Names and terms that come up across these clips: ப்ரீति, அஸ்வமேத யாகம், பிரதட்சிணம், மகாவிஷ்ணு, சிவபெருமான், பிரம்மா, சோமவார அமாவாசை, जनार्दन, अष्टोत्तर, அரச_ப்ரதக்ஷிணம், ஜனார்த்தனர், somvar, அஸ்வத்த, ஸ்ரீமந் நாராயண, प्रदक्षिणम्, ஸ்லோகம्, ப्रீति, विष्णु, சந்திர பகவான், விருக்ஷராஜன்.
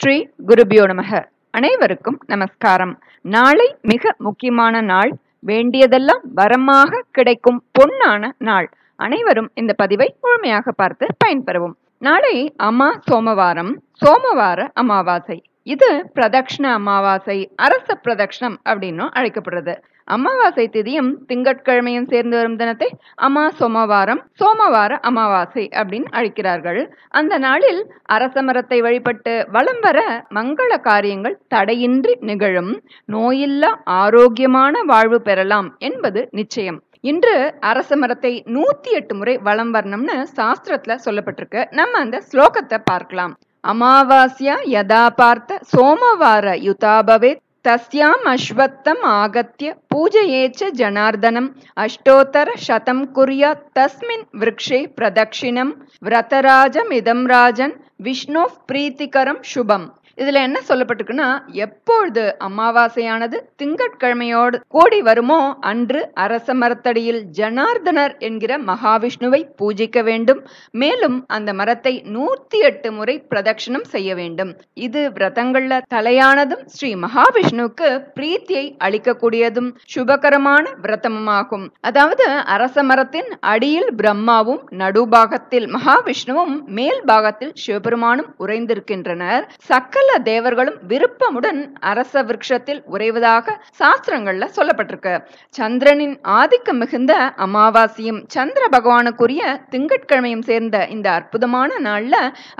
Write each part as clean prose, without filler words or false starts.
ஸ்ரீ குருபியோ நமக. அனைவருக்கும் நமஸ்காரம். நாளை மிக முக்கியமான நாள், வேண்டியதெல்லாம் வரமாக கிடைக்கும் பொன்னான நாள். அனைவரும் இந்த பதிவை முழுமையாக பார்த்து பயன்பெறவும். நாளை சோமவாரம், சோமவார அமாவாசை. இது பிரதட்சிண அமாவாசை, அரச பிரதட்சிணம் அப்படின்னு அழைக்கப்படுறது. அமாவாசை திதியும் திங்கட்கிழமையும் சேர்ந்து வரும் தினத்தை சோமவாரம், சோமவார அமாவாசை அப்படின்னு அழைக்கிறார்கள். அந்த நாளில் அரச மரத்தை வழிபட்டு வலம் வர மங்கள காரியங்கள் தடையின்றி நிகழும், நோயில்லா ஆரோக்கியமான வாழ்வு பெறலாம் என்பது நிச்சயம். இன்று அரச மரத்தை 108 முறை வலம் வரணும்னு சாஸ்திரத்துல சொல்லப்பட்டிருக்கு. நம்ம அந்த ஸ்லோகத்தை பார்க்கலாம். அமாவாஸ்யா யதா பார்த்த சோமவார யுதாபவே तस्याम् अश्वत्थम् आगत्य पूजयेच्च जनार्दनम् अष्टोत्तर शतं कुर्यात् तस्मिन् वृक्षे प्रदक्षिणम् व्रतराजमिदं राजन् विष्णोः प्रीतिकरं शुभम्. இதுல என்ன சொல்லப்பட்டிருக்குன்னா, எப்பொழுது அமாவாசையானது திங்கட்கிழமையோடு கூடி வருமோ அன்று அரச மரத்தடியில் ஜனார்தனர் என்கிற மகாவிஷ்ணுவை பூஜிக்க வேண்டும். மேலும் அந்த மரத்தை 108 முறை பிரதட்சிணம் செய்ய வேண்டும். இது விரதங்கள்ல தலையானதும் ஸ்ரீ மகாவிஷ்ணுவுக்கு பிரீத்தியை அளிக்கக்கூடியதும் சுபகரமான விரதமுமாகும். அதாவது அரச மரத்தின் அடியில் பிரம்மாவும் நடுபாகத்தில் மகாவிஷ்ணுவும் மேல் பாகத்தில் சிவபெருமானும் உறைந்திருக்கின்றனர். சக்கர தேவர்களும் விருப்பமுடன் அரச விருட்சத்தில் உறைவதாக சாஸ்திரங்கள்ல சொல்லப்பட்டிருக்கு. சந்திரனின் ஆதிக்கம் மிகுந்த அமாவாசையும் சந்திர பகவானுக்குரிய திங்கட்கிழமையும் சேர்ந்த இந்த அற்புதமான நாள்ல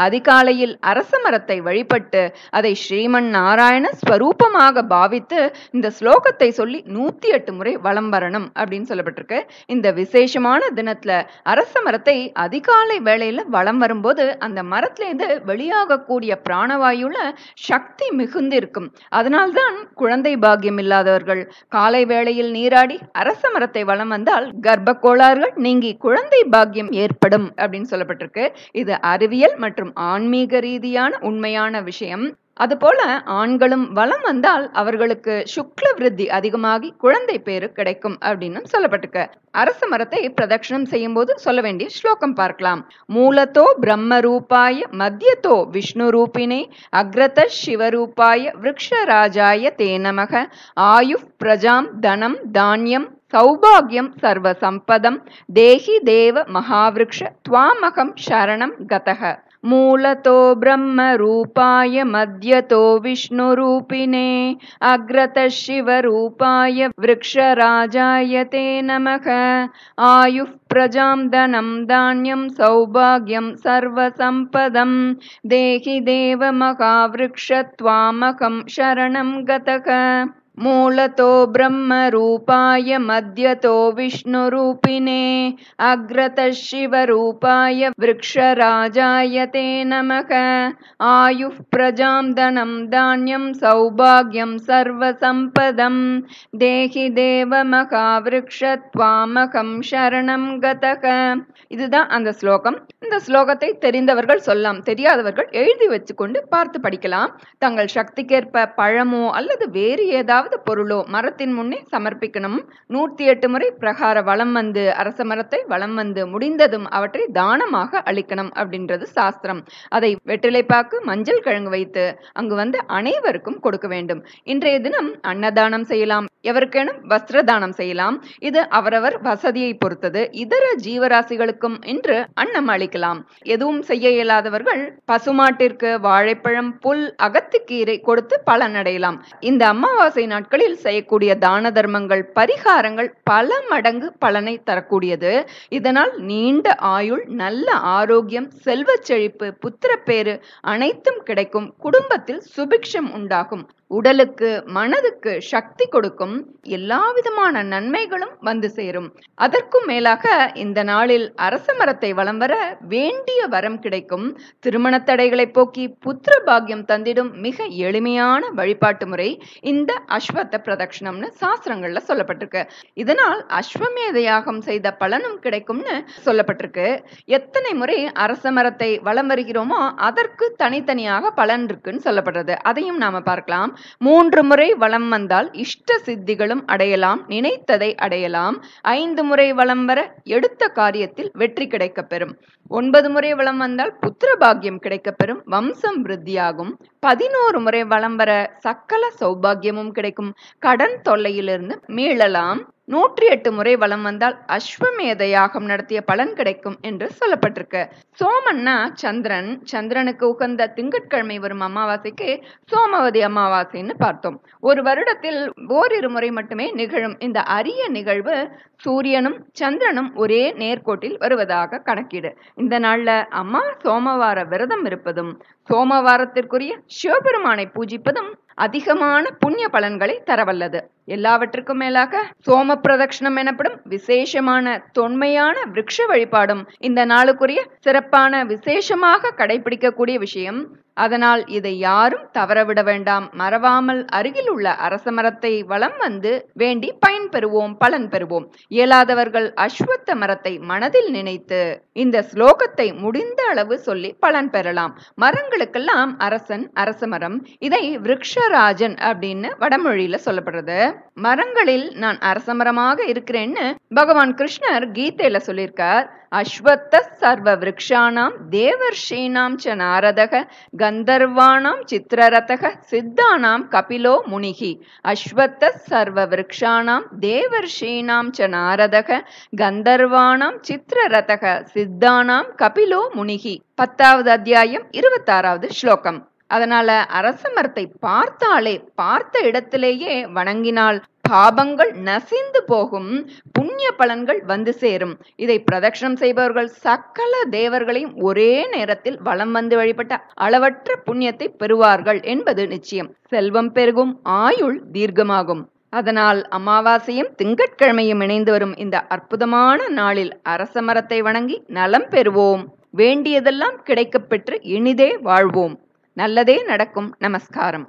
அதிகாலையில் அரச மரத்தை வழிபட்டு அதை ஸ்ரீமன் நாராயண ஸ்வரூபமாக பாவித்து இந்த ஸ்லோகத்தை சொல்லி 108 முறை வலம் வரணும் அப்படின்னு சொல்லப்பட்டிருக்கு. இந்த விசேஷமான தினத்துல அரச மரத்தை அதிகாலை வேளையில வலம் வரும்போது அந்த மரத்திலிருந்து வெளியாகக்கூடிய பிராணவாயுல சக்தி மிகுந்திருக்கும். அதனால்தான் குழந்தை பாக்கியம் இல்லாதவர்கள் காலை வேளையில் நீராடி அரச மரத்தை வலம் வந்தால் கர்ப்ப கோளாறுகள் நீங்கி குழந்தை பாக்கியம் ஏற்படும் அப்படின்னு சொல்லப்பட்டிருக்கு. இது அறிவியல் மற்றும் ஆன்மீக ரீதியான உண்மையான விஷயம். அதுபோல ஆண்களும் வலம் வந்தால் அவர்களுக்கு சுக்ல விருத்தி அதிகமாகி குழந்தை பேரு கிடைக்கும் அப்படின்னு சொல்லப்பட்டிருக்கு. அரச மரத்தை பிரதட்சிணம் செய்யும் போது சொல்ல வேண்டிய ஸ்லோகம் பார்க்கலாம். மூலத்தோ பிரம்ம ரூபாய மத்தியத்தோ விஷ்ணு ரூபினே அக்ரத சிவரூபாய விருக்ஷராஜாய தே நமக. ஆயு பிரஜாம் தனம் தானியம் சௌபாகியம் சர்வ சம்பதம் தேஹி தேவ மகாவிருக்ஷ துவாமகம் சரணம் கதஹ. மூலதோ பிரம்ம ரூபாய மத்யதோ விஷ்ணு ரூபினே அக்ரத சிவ ரூபாய விருக்ஷராஜாய தே நமக. ஆயு பிரஜாம் தனம் தான்யம் சௌபாகியம் சர்வ சம்பதம் தேஹி தேவ மகாவிருக்ஷ த்வாமகம் சரணம் கதக. மூலதோ பிரம்ம ரூபாய மத்யதோ விஷ்ணு ரூபினே அக்ரத சிவ ரூபாய விருக்ஷராஜாய தே நமக. ஆயு பிரஜாம் தனம் தான்யம் சௌபாகியம் சர்வ சம்பதம் தேஹி தேவ மகாவிருக்ஷ த்வாமகம் சரணம் கதக. இதுதான் அந்த ஸ்லோகம். இந்த ஸ்லோகத்தை தெரிந்தவர்கள் சொல்லலாம், தெரியாதவர்கள் எழுதி வச்சு கொண்டு பார்த்து படிக்கலாம். தங்கள் சக்திக்கேற்ப பழமோ அல்லது வேறு ஏதாவது பொருளோ மரத்தின் முன்னே சமர்ப்பிக்கணும். 108 முறை பிரகார வலம் வந்து அரச மரத்தை வலம் வந்து முடிந்ததும் அவற்றை தானமாக அளிக்கணும் அப்படின்றது சாஸ்திரம். அதை வெற்றிலைப்பாக்கு மஞ்சள் கிழங்கு வைத்து அங்கு வந்த அனைவருக்கும் கொடுக்க வேண்டும். இன்றைய தினம் அன்னதானம் செய்யலாம், எவருக்கேனும் வஸ்திர தானம் செய்யலாம். இது அவரவர் வசதியை பொறுத்தது. இதர ஜீவராசிகளுக்கும் இன்று அன்னம் அளிக்கலாம். எதுவும் செய்ய இயலாதவர்கள் பசுமாட்டிற்கு வாழைப்பழம், புல், அகத்துக்கீரை கொடுத்து பலனடையலாம். இந்த அமாவாசை நாட்களில் செய்யக்கூடிய தான தர்மங்கள், பரிகாரங்கள் பல மடங்கு பலனை தரக்கூடியது. இதனால் நீண்ட ஆயுள், நல்ல ஆரோக்கியம், செல்வ செழிப்பு, புத்திரப்பேறு அனைத்தும் கிடைக்கும். குடும்பத்தில் சுபிக்ஷம் உண்டாகும். உடலுக்கு மனதுக்கு சக்தி கொடுக்கும். எல்லா விதமான நன்மைகளும் வந்து சேரும். அதற்கும் மேலாக இந்த நாளில் அரச மரத்தை வலம் வர வேண்டிய வரம் கிடைக்கும். திருமண தடைகளை போக்கி புத்திர பாக்கியம் தந்திடும் மிக எளிமையான வழிபாட்டு முறை இந்த அஸ்வத்த பிரதட்சிணம்னு சாஸ்திரங்கள்ல சொல்லப்பட்டிருக்கு. இதனால் அஸ்வமேத யாகம் செய்த பலனும் கிடைக்கும்னு சொல்லப்பட்டிருக்கு. எத்தனை முறை அரச மரத்தை வலம் வருகிறோமோ அதற்கு தனித்தனியாக பலன் இருக்குன்னு சொல்லப்படுறது. அதையும் நாம பார்க்கலாம். 3 முறை வலம் வந்தால் இஷ்ட சித்திகளும் அடையலாம், நினைத்ததை அடையலாம். 5 முறை வலம் வர எடுத்த காரியத்தில் வெற்றி கிடைக்கப்பெறும். 9 முறை வலம் வந்தால் புத்திர பாக்கியம் கிடைக்கப்பெறும், வம்சம் விருத்தியாகும். 11 முறை வலம் வர சக்கல சௌபாகியமும் கிடைக்கும், கடன் தொல்லையிலிருந்து மீளலாம். 108 முறை வலம் வந்தால் அஸ்வமேத யாகம் நடத்திய பலன் கிடைக்கும் என்று சொல்லப்பட்டிருக்கு. சோமன்னா சந்திரன், சந்திரனுக்கு உகந்த திங்கட்கிழமை வரும் அமாவாசைக்கு சோமவதி அமாவாசைன்னு பார்த்தோம். ஒரு வருடத்தில் ஓரிரு முறை மட்டுமே நிகழும் இந்த அரிய நிகழ்வு சூரியனும் சந்திரனும் ஒரே நேர்கோட்டில் வருவதாக கணக்கீடு. இந்த நாள்ல அம்மா சோமவார விரதம் இருப்பதும் சோமவாரத்திற்குரிய சிவபெருமானை பூஜிப்பதும் அதிகமான புண்ணிய பலன்களை தரவல்லது. எல்லாவற்றிற்கும் மேலாக சோம பிரதட்சிணம் எனப்படும் விசேஷமான தொன்மையான விருட்ச வழிபாடும் இந்த நாளுக்குரிய சிறப்பான விசேஷமாக கடைபிடிக்கக்கூடிய விஷயம். அதனால் இதை யாரும் தவறவிட வேண்டாம். மறவாமல் அருகில் உள்ள அரச மரத்தை வலம் வந்து வேண்டி பயன்பெறுவோம், பலன் பெறுவோம். இயலாதவர்கள் அஸ்வத்த மரத்தை மனதில் நினைத்து இந்த ஸ்லோகத்தை முடிந்த அளவு சொல்லி பலன் பெறலாம். மரங்களுக்கெல்லாம் அரசன் அரச மரம், இதை விருக்ஷராஜன் அப்படின்னு வடமொழியில சொல்லப்படுறது. மரங்களில் நான் அரச மரமாக இருக்கிறேன்னு பகவான் கிருஷ்ணர் கீதையில சொல்லியிருக்கார். அஸ்வத்த சர்வ விருக்ஷானாம் தேவர்ஷீனாம் ச நாரதக கந்தர்வானாம் சித்திரரதக சித்தானாம் கபிலோ முனிகி. அஸ்வத்த சர்வ விருக்ஷானாம் தேவர்ஷீனாம் ச நாரதக கந்தர்வானாம் சித்திரரதக சித்தானாம் கபிலோ முனிகி. 10வது அத்தியாயம் 26வது ஸ்லோகம். அதனால அரச மரத்தை பார்த்தாலே, பார்த்த இடத்திலேயே வணங்கினால் பாபங்கள் நசிந்து போகும், புண்ணிய பலன்கள் வந்து சேரும். இதை பிரதட்சணம் செய்பவர்கள் சகல தேவர்களையும் ஒரே நேரத்தில் வலம் வந்து வழிபட்ட அளவற்ற புண்ணியத்தை பெறுவார்கள் என்பது நிச்சயம். செல்வம் பெருகும், ஆயுள் தீர்க்கமாகும். அதனால் அமாவாசையும் திங்கட்கிழமையும் இணைந்து வரும் இந்த அற்புதமான நாளில் அரச மரத்தை வணங்கி நலம் பெறுவோம். வேண்டியதெல்லாம் கிடைக்கப்பெற்று இனிதே வாழ்வோம். நல்லதே நடக்கும். நமஸ்காரம்.